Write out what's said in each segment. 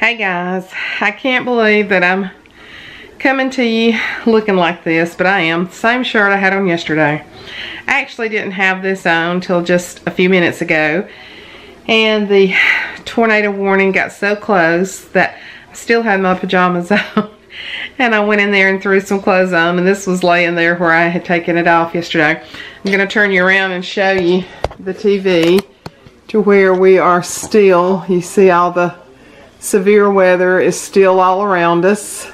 Hey guys, I can't believe that I'm coming to you looking like this, but I am. Same shirt I had on yesterday. I actually didn't have this on till just a few minutes ago, and the tornado warning got so close that I still had my pajamas on, and I went in there and threw some clothes on, and this was laying there where I had taken it off yesterday. I'm gonna turn you around and show you the TV to where we are still, you see all the severe weather is still all around us,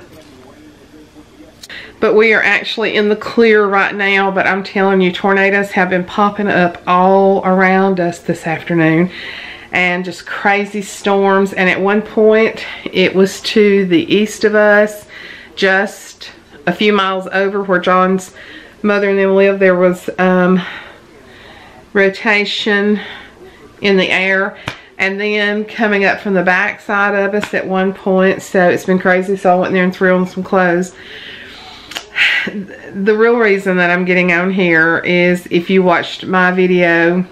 but we are actually in the clear right now. But I'm telling you, tornadoes have been popping up all around us this afternoon, and just crazy storms. And at one point it was to the east of us, just a few miles over where John's mother and them live. There was rotation in the air, and then coming up from the back side of us at one point. So it's been crazy. So I went in there and threw on some clothes. The real reason that I'm getting on here is, if you watched my video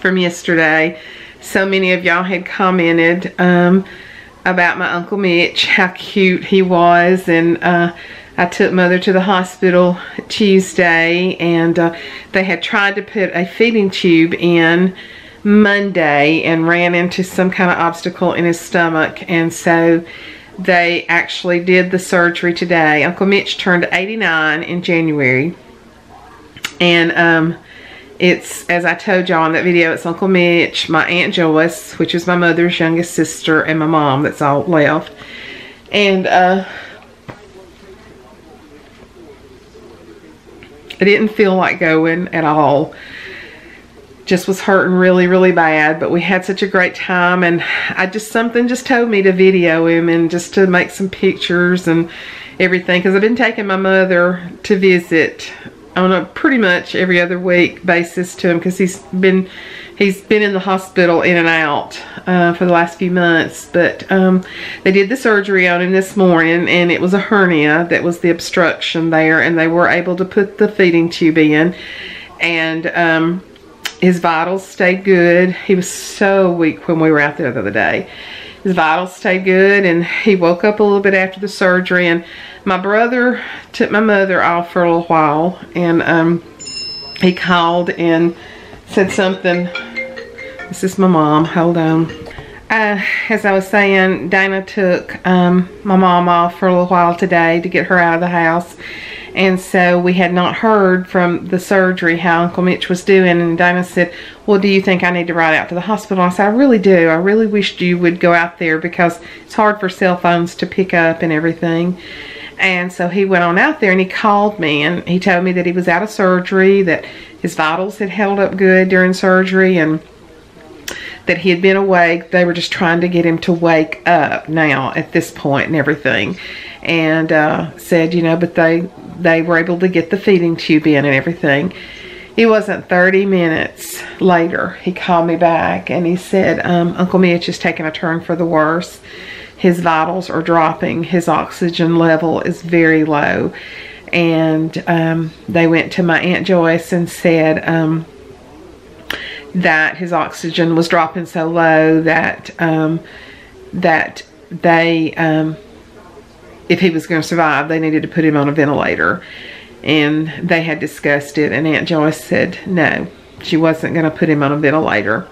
from yesterday, so many of y'all had commented about my Uncle Mitch, how cute he was. And I took Mother to the hospital Tuesday, and they had tried to put a feeding tube in Monday and ran into some kind of obstacle in his stomach, and so they actually did the surgery today. Uncle Mitch turned 89 in January, and it's, as I told y'all in that video, it's Uncle Mitch, my Aunt Joyce, which is my mother's youngest sister, and my mom that's all left. And I didn't feel like going at all. Just was hurting really, really bad, but we had such a great time. And I just, something just told me to video him and just to make some pictures and everything, because I've been taking my mother to visit on a pretty much every other week basis to him, because he's been in the hospital in and out for the last few months. But they did the surgery on him this morning, and it was a hernia that was the obstruction there, and they were able to put the feeding tube in. And his vitals stayed good. He was so weak when we were out there the other day. His vitals stayed good, and he woke up a little bit after the surgery. And my brother took my mother off for a little while, and he called and said something. This is my mom, hold on. As I was saying, Dana took my mom off for a little while today to get her out of the house. And so we had not heard from the surgery how Uncle Mitch was doing. And Dana said, well, do you think I need to ride out to the hospital? I said, I really do. I really wished you would go out there, because it's hard for cell phones to pick up and everything. And so he went on out there, and he called me, and he told me that he was out of surgery, that his vitals had held up good during surgery, and that he had been awake. They were just trying to get him to wake up now at this point and everything. And said, you know, but they were able to get the feeding tube in and everything. It wasn't 30 minutes later, he called me back, and he said, Uncle Mitch is taking a turn for the worse. His vitals are dropping. His oxygen level is very low. And they went to my Aunt Joyce and said that his oxygen was dropping so low that if he was going to survive, they needed to put him on a ventilator. And they had discussed it, and Aunt Joyce said no, she wasn't going to put him on a ventilator.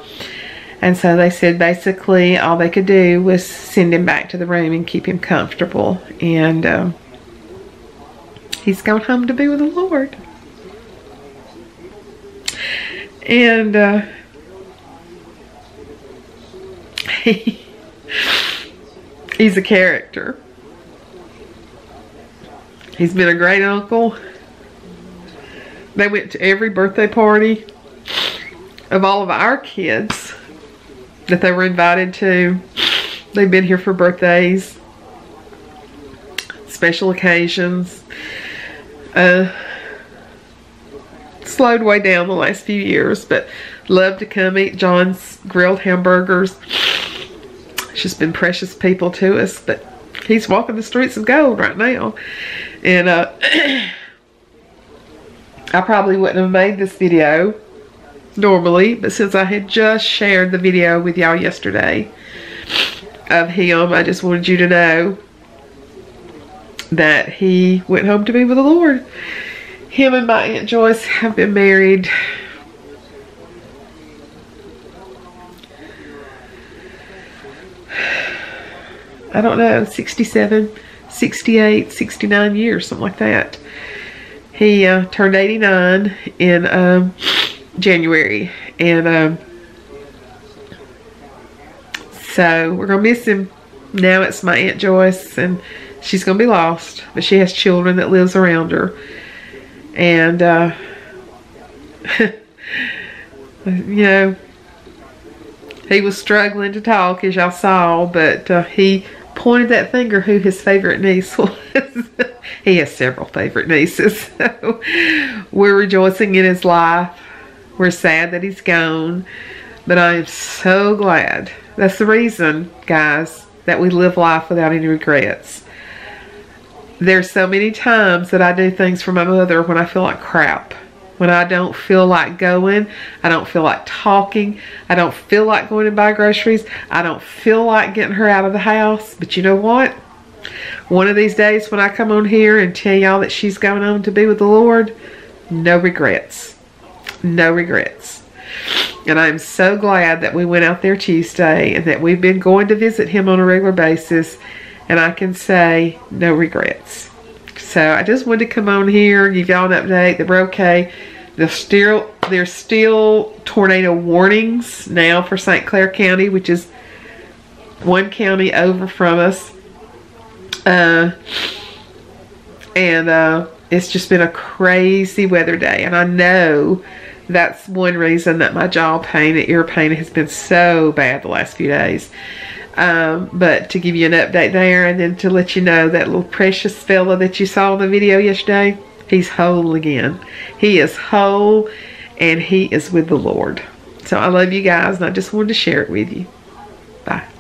And so they said basically all they could do was send him back to the room and keep him comfortable. And he's going home to be with the Lord. And he's a character. He's been a great uncle. They went to every birthday party of all of our kids that they were invited to. They've been here for birthdays, special occasions. Slowed way down the last few years, but loved to come eat John's grilled hamburgers. It's just been precious people to us, but he's walking the streets of gold right now. And I probably wouldn't have made this video normally, but since I had just shared the video with y'all yesterday, of him. I just wanted you to know that he went home to be with the Lord. Him and my Aunt Joyce have been married I don't know, 67, 68, 69 years, something like that. He turned 89 in January, and so we're gonna miss him. Now it's my Aunt Joyce, and she's gonna be lost, but she has children that lives around her, and you know, he was struggling to talk, as y'all saw, but he pointed that finger who his favorite niece was. He has several favorite nieces. So we're rejoicing in his life. We're sad that he's gone, but I am so glad. That's the reason, guys, that we live life without any regrets. There's so many times that I do things for my mother when I feel like crap. When I don't feel like going, I don't feel like talking, I don't feel like going and buy groceries, I don't feel like getting her out of the house. But you know what? One of these days when I come on here and tell y'all that she's going on to be with the Lord, no regrets. No regrets. And I'm so glad that we went out there Tuesday and that we've been going to visit him on a regular basis, and I can say no regrets. So I just wanted to come on here, give y'all an update. The Brocade, there's still tornado warnings now for St. Clair County, which is one county over from us. It's just been a crazy weather day, and I know that's one reason that my jaw pain and ear pain has been so bad the last few days. But to give you an update there, and then to let you know that little precious fella that you saw in the video yesterday, he's whole again. He is whole, and he is with the Lord. So I love you guys, and I just wanted to share it with you. Bye.